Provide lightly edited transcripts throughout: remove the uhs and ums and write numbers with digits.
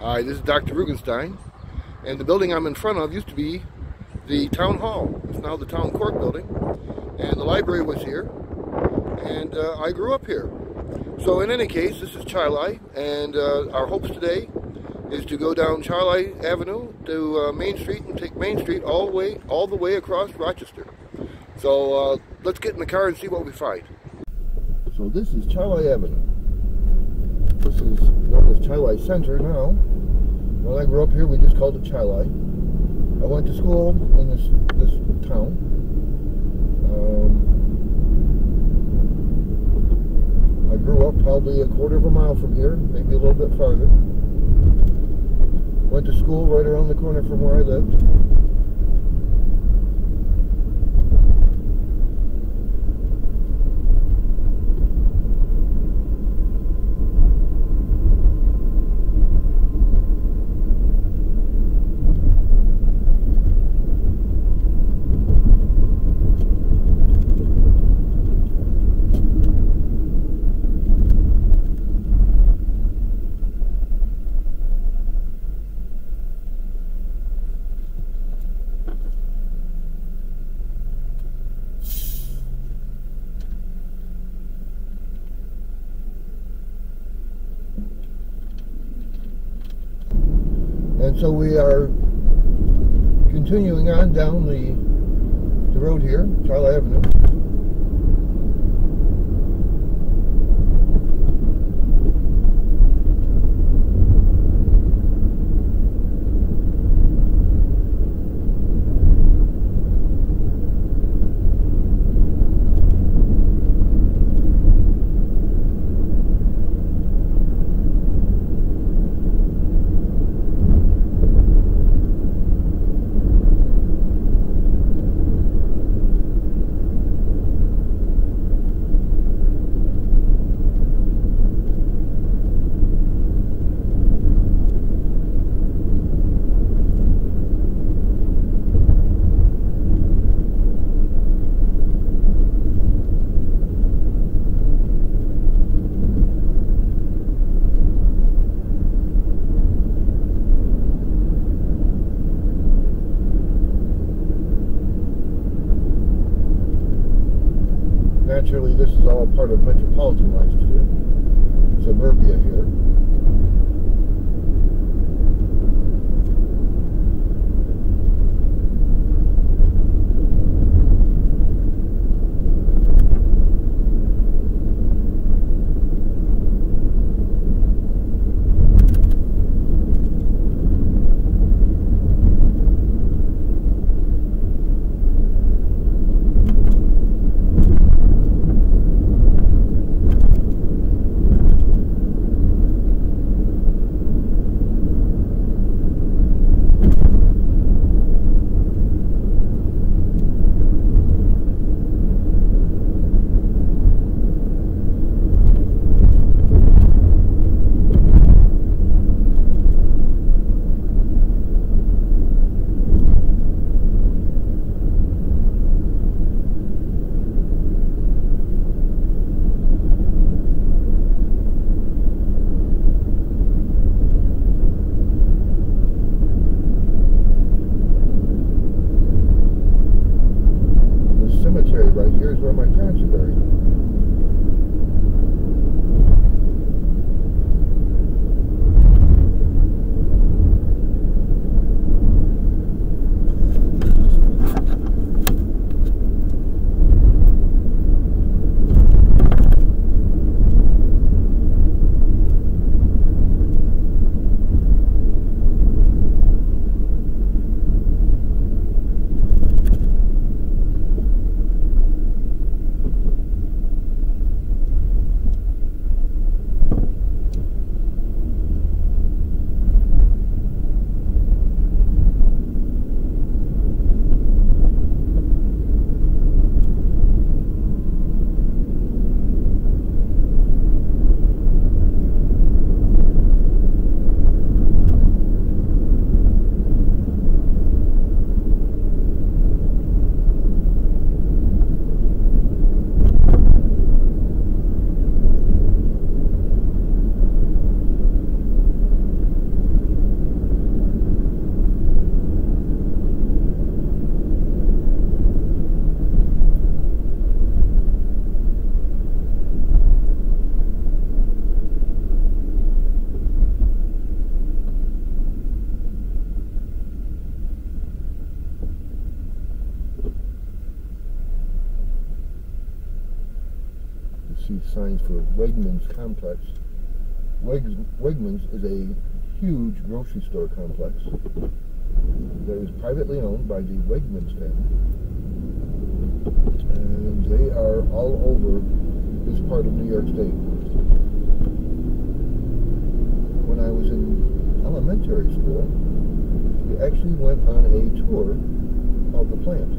Hi, this is Dr. Rugenstein, and the building I'm in front of used to be the town hall. It's now the town court building, and the library was here, and I grew up here. So in any case, this is Chili, and our hopes today is to go down Chili Avenue to Main Street and take Main Street all the way across Rochester. So let's get in the car and see what we find. So this is Chili Avenue. This is known as Chili Center now. When I grew up here, we just called it Chili. I went to school in this town. I grew up probably a quarter of a mile from here, maybe a little bit farther. Went to school right around the corner from where I lived. And so we are continuing on down the road here, Chili Avenue. Naturally, this is all part of metropolitan Rochester, suburbia here. see signs for Wegmans complex. Wegmans is a huge grocery store complex that is privately owned by the Wegmans family, and they are all over this part of New York State. When I was in elementary school, we actually went on a tour of the plant.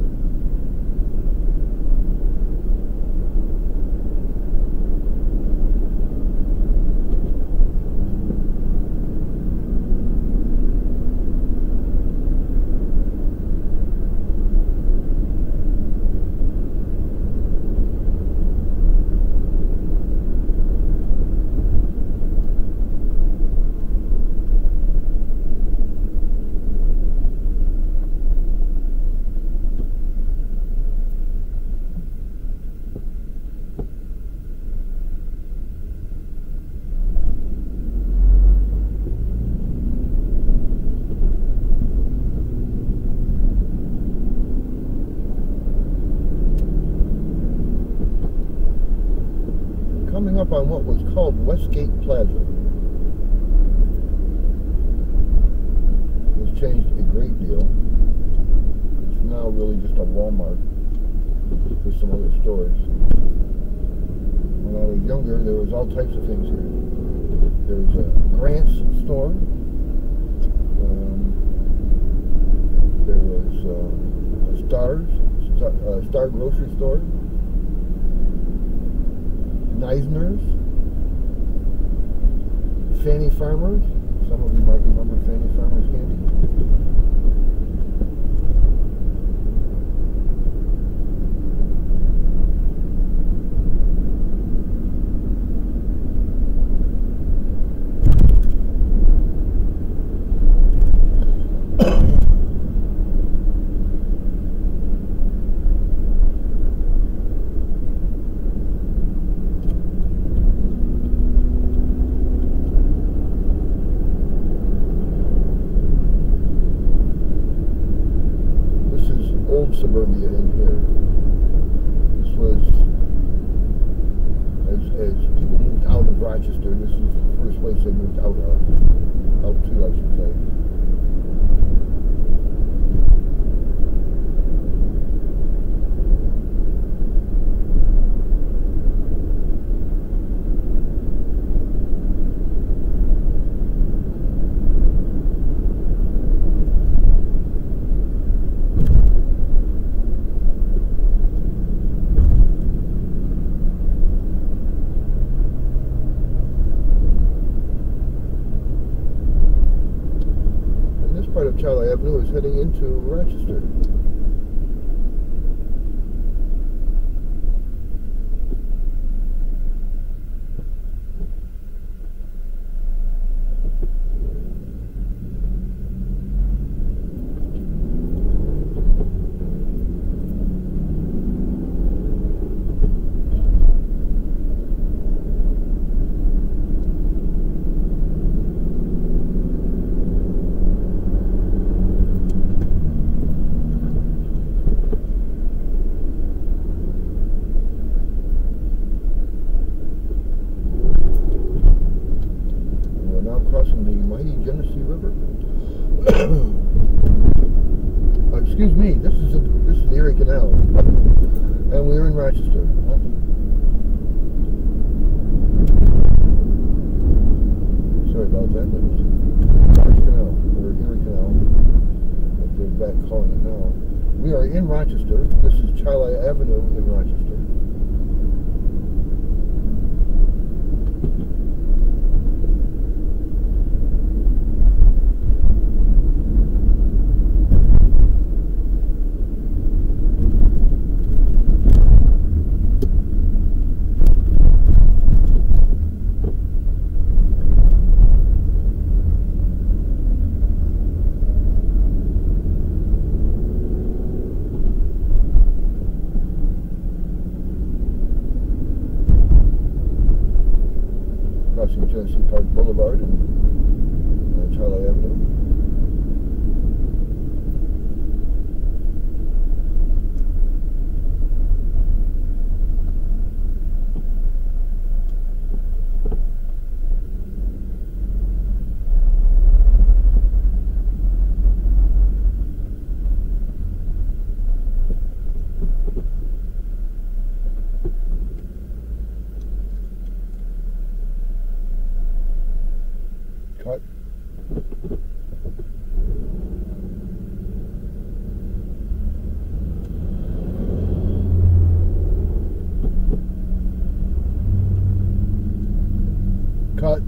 Up on what was called Westgate Plaza. It was changed a great deal. It's now really just a Walmart with some other stores. When I was younger, there was all types of things here. There was a Grant's store. There was a Star's, Star grocery store. Neisner's, Fannie Farmers. Some of you might remember Fannie Farmers candy. Suburbia in here. This was, as people moved out of Rochester, this is the first place they moved out of, out to, I should say. Chili Avenue is heading into Rochester. Excuse me, this is the Erie Canal, and we're in Rochester. Sorry about that, but it's Rochester Canal, or Erie Canal, but they're back calling it now. We are in Rochester. This is Chili Avenue in Rochester. Tennessee Park Boulevard and Chili Avenue. shortcut.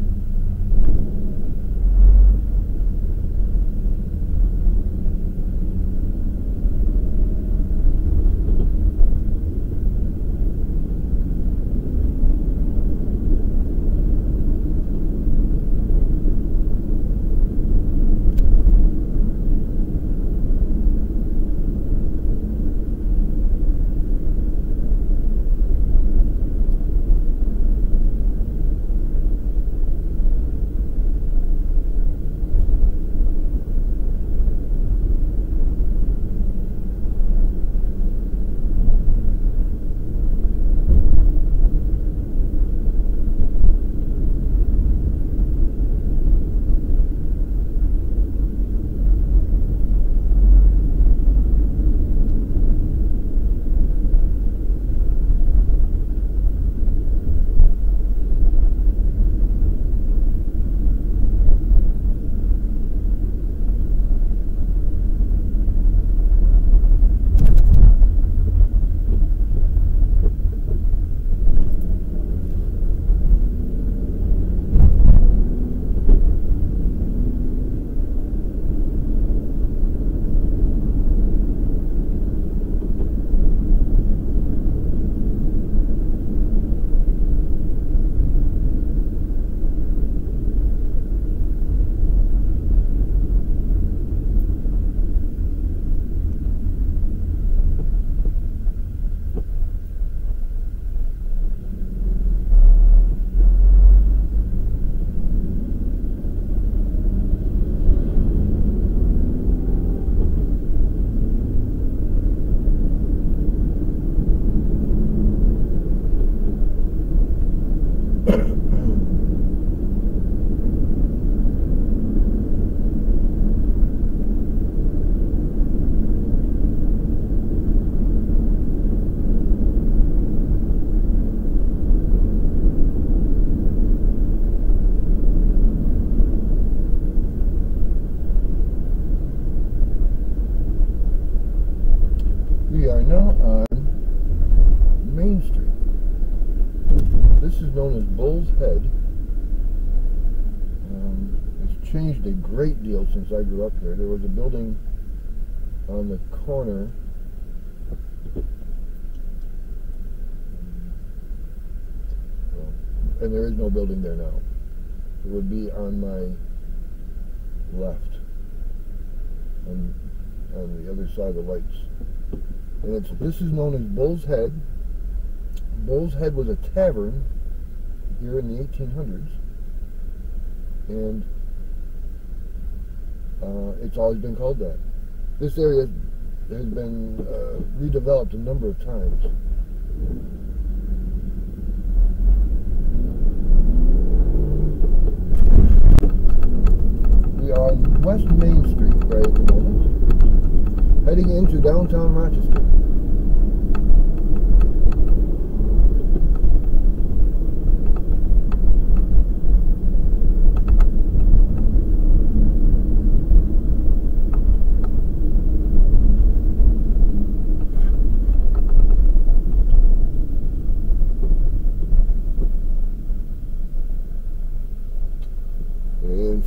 Known as Bull's Head. It's changed a great deal since I grew up here. There was a building on the corner. Well, and there is no building there now. It would be on my left, on the other side of the lights. And this is known as Bull's Head. Bull's Head was a tavern here in the 1800s, and it's always been called that. This area has been redeveloped a number of times. We are on West Main Street right at the moment, heading into downtown Rochester.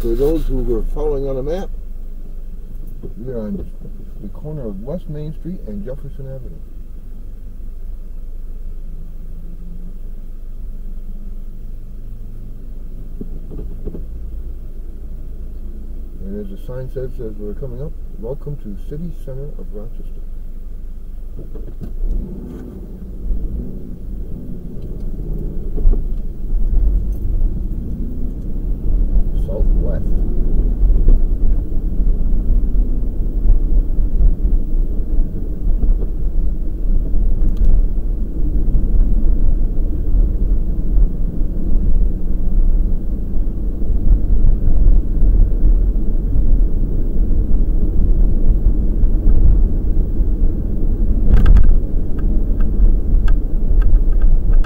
For those who were following on a map, we are on the corner of West Main Street and Jefferson Avenue. And there's a sign that says we're coming up, welcome to City Center of Rochester. Southwest.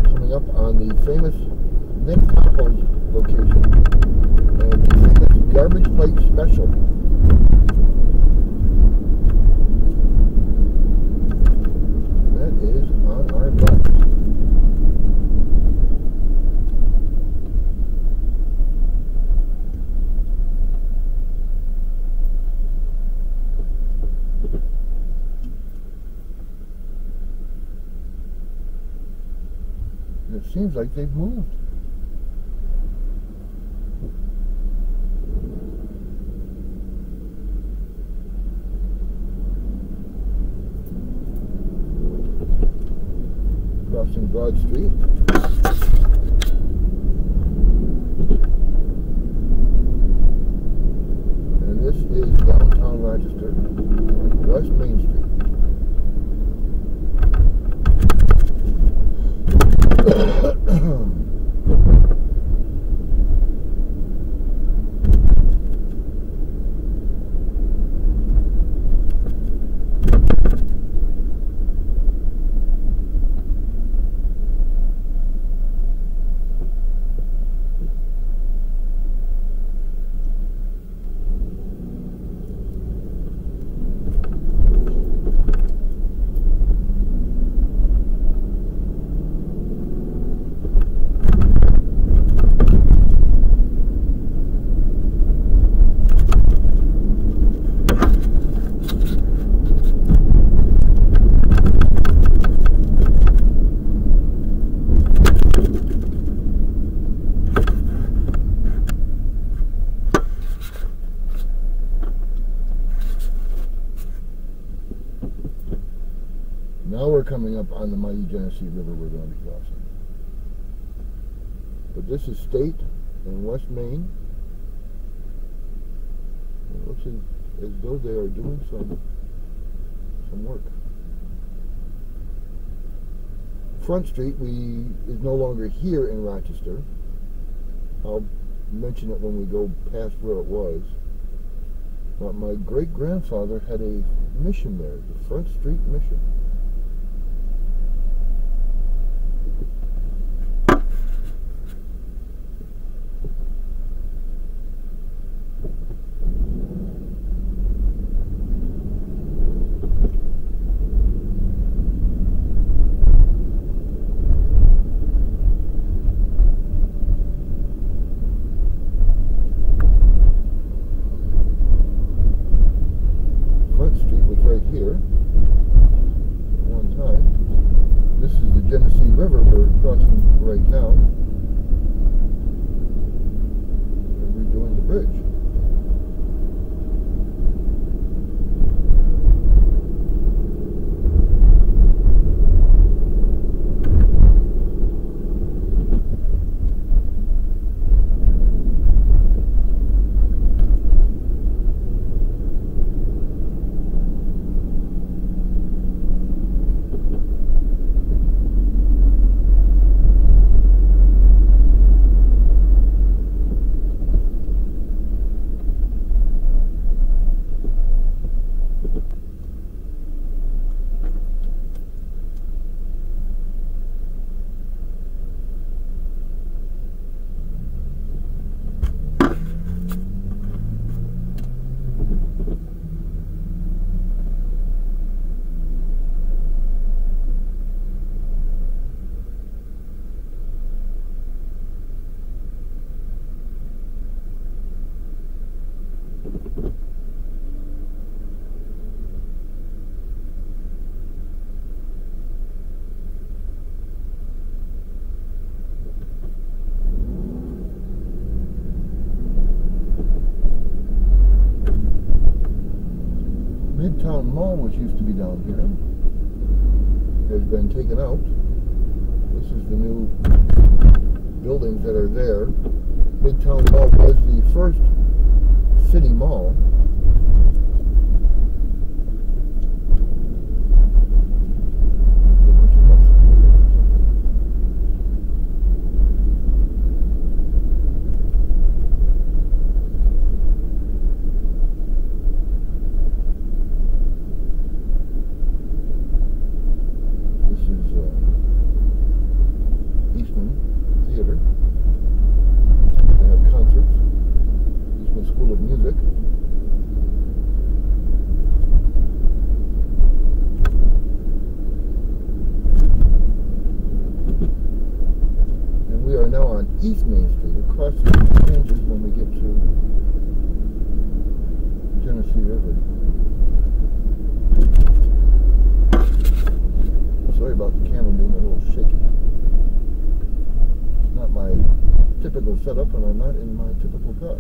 Coming up on the famous Nick Coppo's location. Garbage plate special. That is on our left. It seems like they've moved. Crossing Broad Street. And this is downtown Rochester, West Main Street. Coming up on the mighty Genesee River we're going to be crossing. But this is State and West Main. It looks as though they are doing some work. Front Street is no longer here in Rochester. I'll mention it when we go past where it was. But my great-grandfather had a mission there, the Front Street Mission. Midtown Mall, which used to be down here, has been taken out. This is the new buildings that are there. Midtown Mall was the first city mall. East Main Street, across the changes when we get to Genesee River. Sorry about the camera being a little shaky. typical setup, and I'm not in my typical car.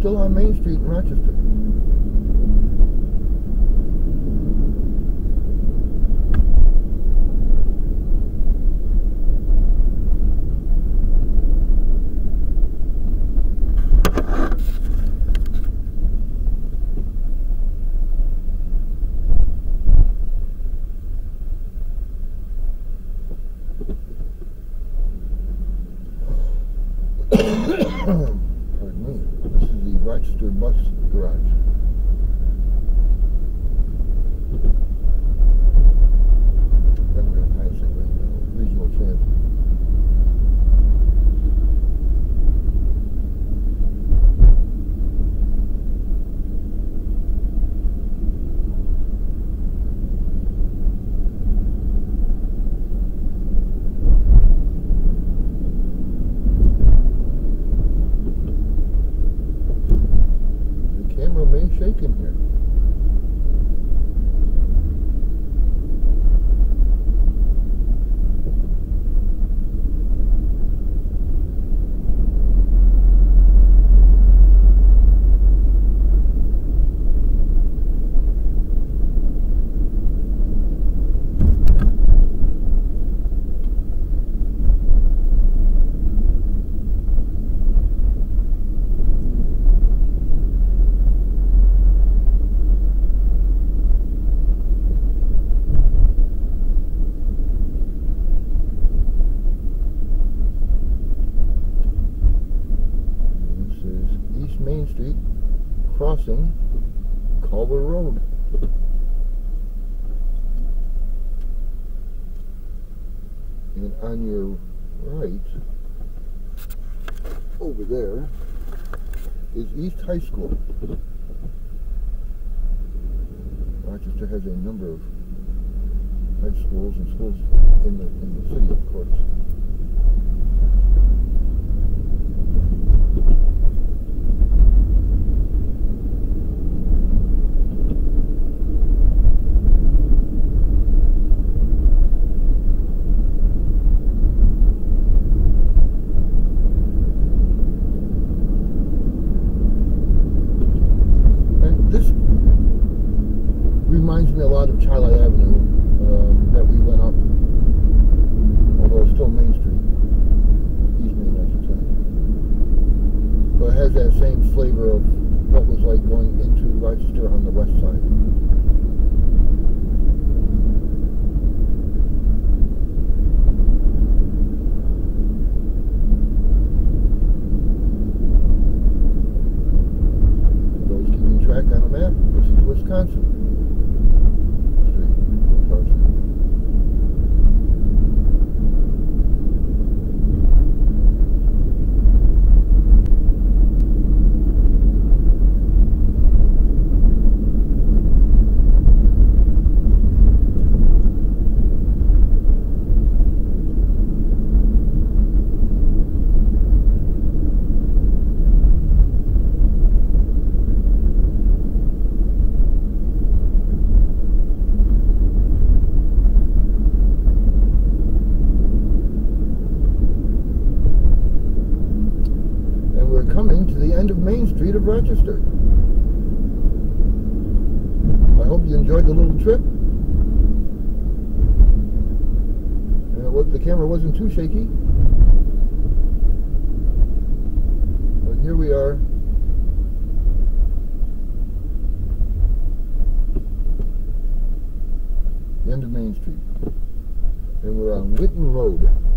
Still on Main Street in Rochester. On your right, over there, is East High School. Rochester has a number of high private schools and schools in the city, of course. Of Rochester. I hope you enjoyed the little trip. And the camera wasn't too shaky. But here we are. The end of Main Street. And we're on Whitten Road.